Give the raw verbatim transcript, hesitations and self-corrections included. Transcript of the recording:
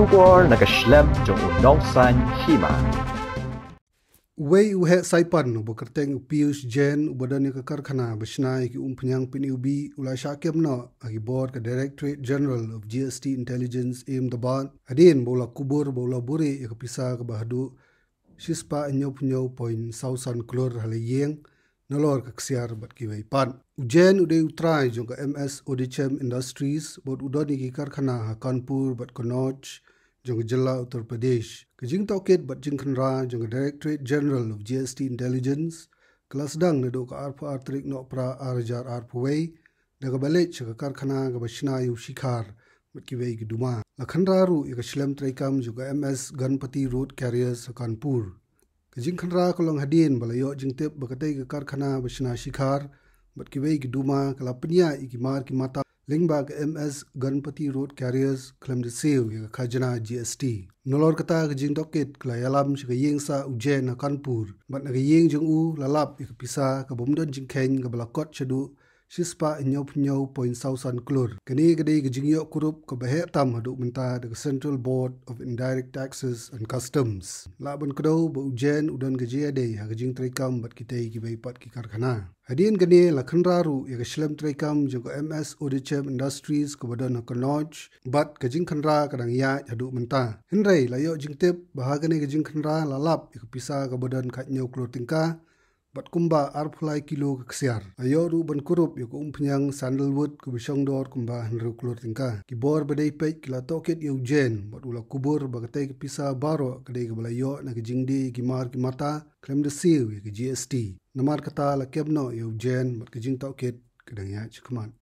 kubor nakaslab jong udawsan hima. Wei uhe saipan bokerteng Pius Jain ubadani ka karkhana basnai ki umphnyang pinubi ulai shakemna agi board ka Directorate General of G S T Intelligence Ahmedabad adin bola kubur bola buri ka pisa ka bahdu sispa nyopnyo point sausan klor haleyeng nalor ka ksiar bat ki wei pan ujen ude utrai jong ka M S Odichem Industries bod udani ki karkhana Kanpur bat Konoj jong jilla Uttar Pradesh kijing toket bat jingkhanra jong Directorate General of G S T Intelligence kelas dang ne do ka arpa artrik no pra arjar arpway daga balech ka karkhana ga bashna yu shikhar matki wei giduma lakhanra ru ika shlam traikam jong M S Ganpati Road Carriers Kanpur kijing khanra kolong hadin balayo jingtep bakatei ka karkhana bashna shikhar matki wei giduma kala pnya ikimar ki mata Lingbag M S Ganpati Road Carriers claim the sale ya khajana G S T. Nolor kata ka jing docket kla yalam shiga yengsa Ujjain Kanpur. Bat naga yeng jung u lalap ya pisa ka bomdon jing keng ka balakot shadu shispa nyop nyop point sausan klur. Kani kadai ka jingyok kurup ka bahek tam haduk menta daga Central Board of Indirect Taxes and Customs. Laban kadau ba Ujjain udan ka J A D ha ka jing traikam bat kitai ki baipat ki karkhana. Hadian gane la khanraru ya shlam traikam jong M S Odichem Industries ko badan Konoj bat ka jing khanra kadang ya hadu menta hinrei la yo jingtep bahagane ka jing khanra lalap ya pisa ka badan khat nyo klo tingka bat kumba arphulai kilo ka ksiar ayo ru ban kurup ya ko umpnyang sandalwood ko bisong dor kumba hanru klo tingka ki bor badai pek kila toket ya Ujjain bat ula kubur bagatai ka pisa baro kadai ka balayo na ka jingdi gimar ki mata claim the seal ya G S T Namar kata la kebno ya Ujjain bat kijing tauket kadang ya chikman.